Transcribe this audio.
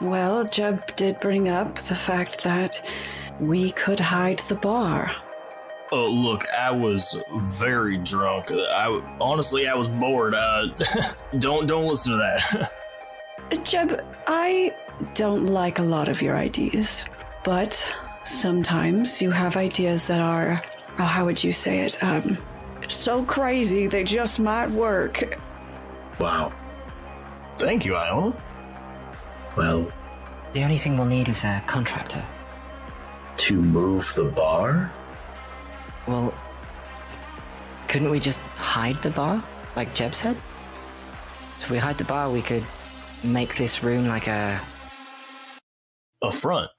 Well, Jeb did bring up the fact that we could hide the bar. Look, I was very drunk. Honestly, I was bored. Don't listen to that. Jeb, I don't like a lot of your ideas, but sometimes you have ideas that are, oh, how would you say it? So crazy they just might work. Wow. Thank you, Iola. Well, the only thing we'll need is a contractor. To move the bar? Well, couldn't we just hide the bar, like Jeb said? If we hide the bar, we could make this room like a front.